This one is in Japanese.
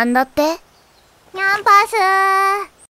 あんだって。ニャンパス。